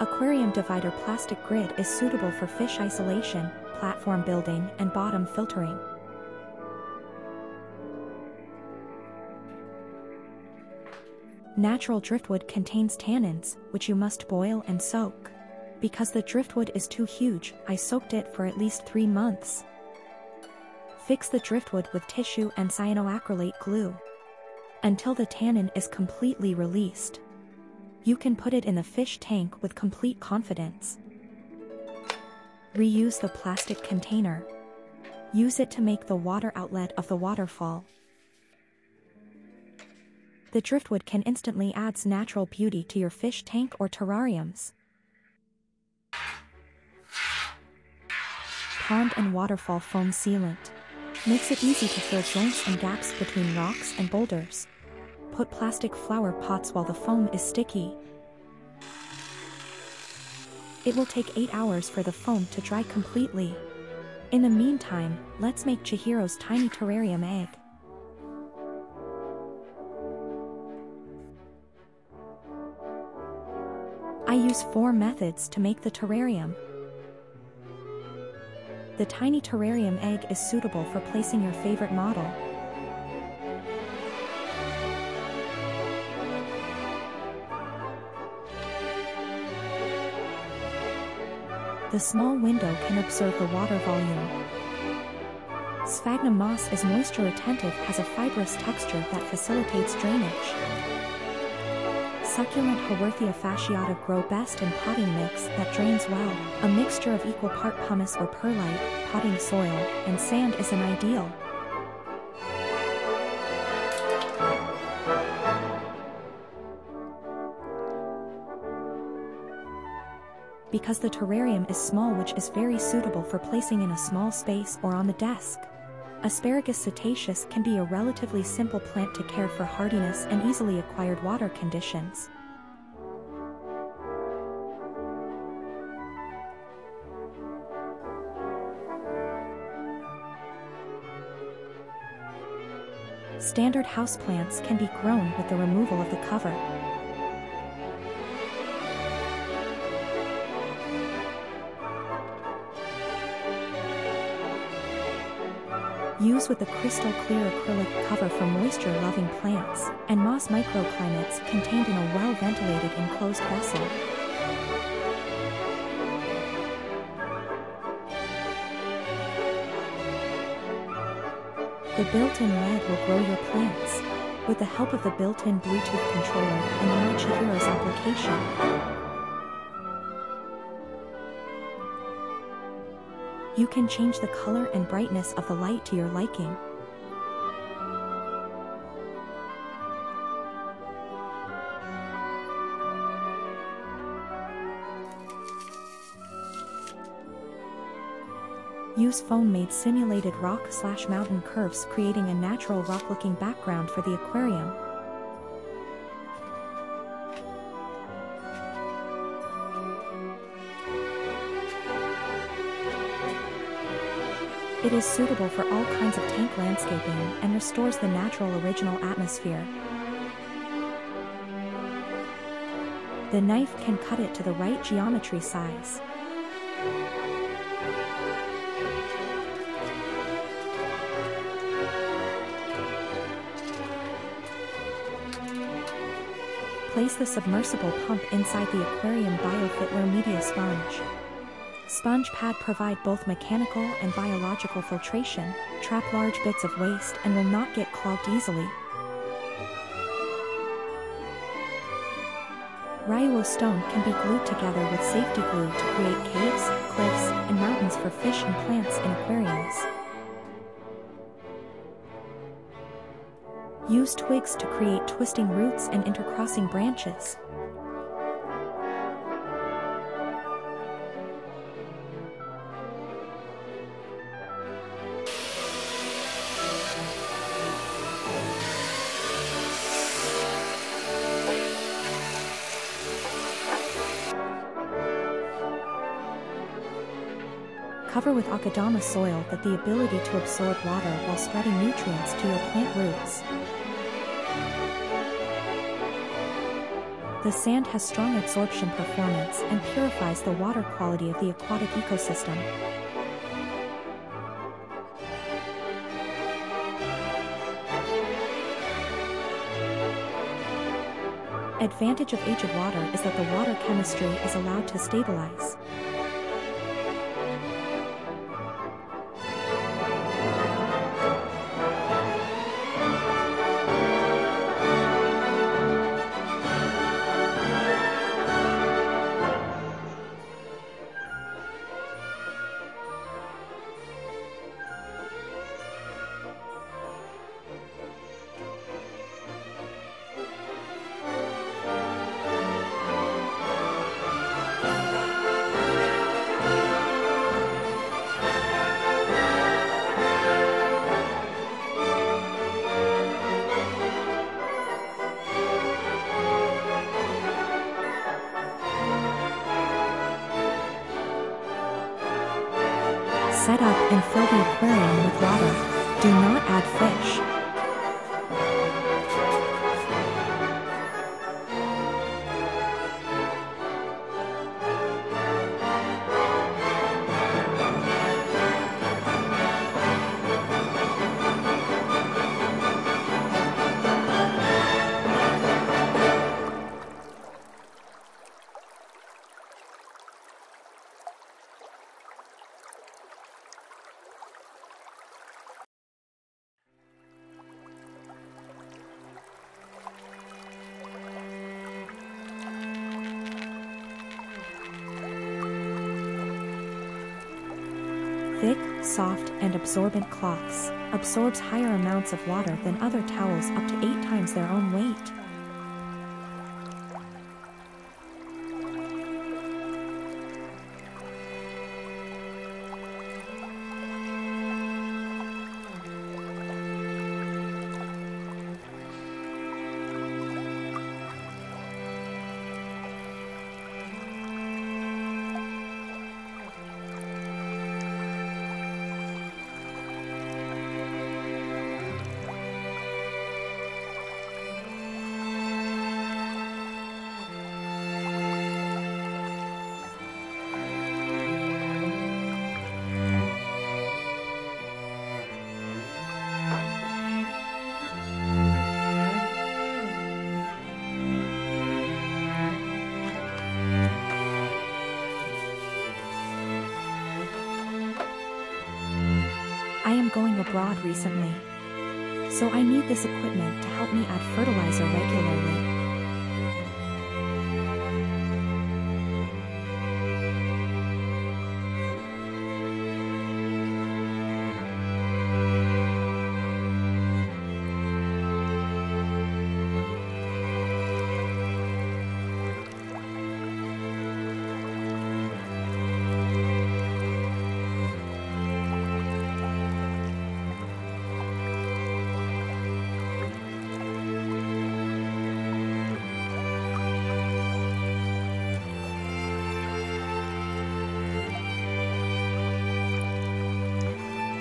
Aquarium divider plastic grid is suitable for fish isolation, platform building, and bottom filtering. Natural driftwood contains tannins, which you must boil and soak. Because the driftwood is too huge, I soaked it for at least 3 months. Fix the driftwood with tissue and cyanoacrylate glue until the tannin is completely released. You can put it in the fish tank with complete confidence. Reuse the plastic container. Use it to make the water outlet of the waterfall. The driftwood can instantly add natural beauty to your fish tank or terrariums. Pond and waterfall foam sealant makes it easy to fill joints and gaps between rocks and boulders. Put plastic flower pots while the foam is sticky. It will take 8 hours for the foam to dry completely. In the meantime, let's make Chihiro's tiny terrarium egg. I use 4 methods to make the terrarium. The tiny terrarium egg is suitable for placing your favorite model. The small window can observe the water volume. Sphagnum moss is moisture retentive, has a fibrous texture that facilitates drainage. Succulent Haworthia fasciata grow best in potting mix that drains well. A mixture of equal part pumice or perlite, potting soil, and sand is an ideal. Because the terrarium is small, which is very suitable for placing in a small space or on the desk. Asparagus setaceus can be a relatively simple plant to care for hardiness and easily acquired water conditions. Standard houseplants can be grown with the removal of the cover. Use with the crystal clear acrylic cover for moisture-loving plants and moss microclimates contained in a well-ventilated enclosed vessel. The built-in LED will grow your plants with the help of the built-in Bluetooth controller and Machihiro's application. You can change the color and brightness of the light to your liking. Use foam-made simulated rock/mountain curves, creating a natural rock-looking background for the aquarium. It is suitable for all kinds of tank landscaping and restores the natural original atmosphere. The knife can cut it to the right geometry size. Place the submersible pump inside the aquarium biofittler media sponge. Sponge pad provide both mechanical and biological filtration, trap large bits of waste and will not get clogged easily. Rhyolite stone can be glued together with safety glue to create caves, cliffs, and mountains for fish and plants in aquariums. Use twigs to create twisting roots and intercrossing branches. Cover with Akadama soil that the ability to absorb water while spreading nutrients to your plant roots. the sand has strong absorption performance and purifies the water quality of the aquatic ecosystem. Advantage of aged water is that the water chemistry is allowed to stabilize. Set up and fill the aquarium with water. Do not add fish. Thick, soft, and absorbent cloths absorbs higher amounts of water than other towels up to 8 times their own weight. I am going abroad recently, so I need this equipment to help me add fertilizer regularly.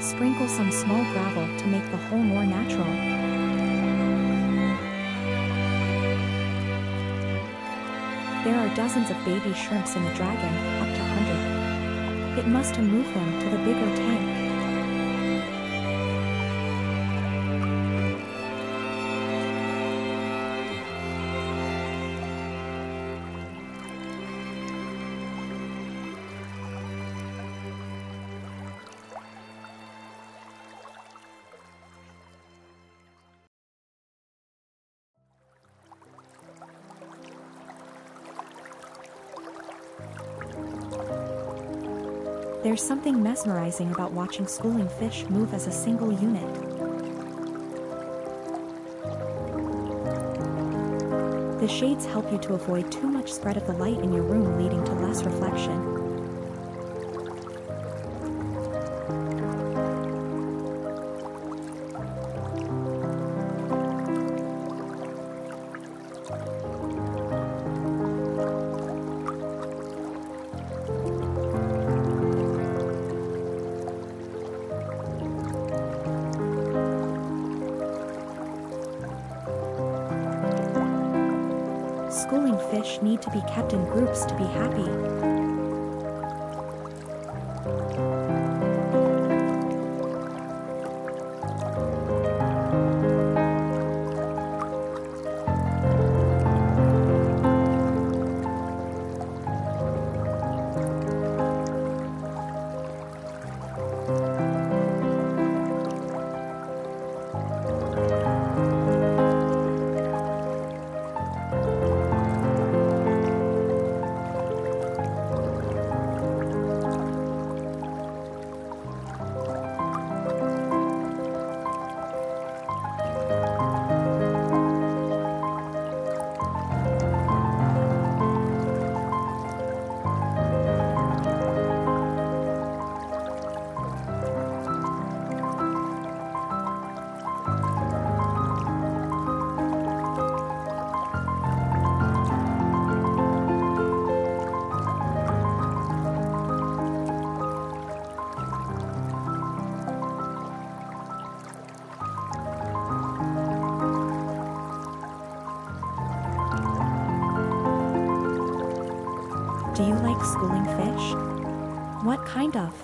Sprinkle some small gravel to make the hole more natural. There are dozens of baby shrimps in the dragon, up to 100. It must move them to the bigger tank. There's something mesmerizing about watching schooling fish move as a single unit. The shades help you to avoid too much spread of the light in your room, leading to less reflection. fish need to be kept in groups to be happy. Do you like schooling fish? What kind of?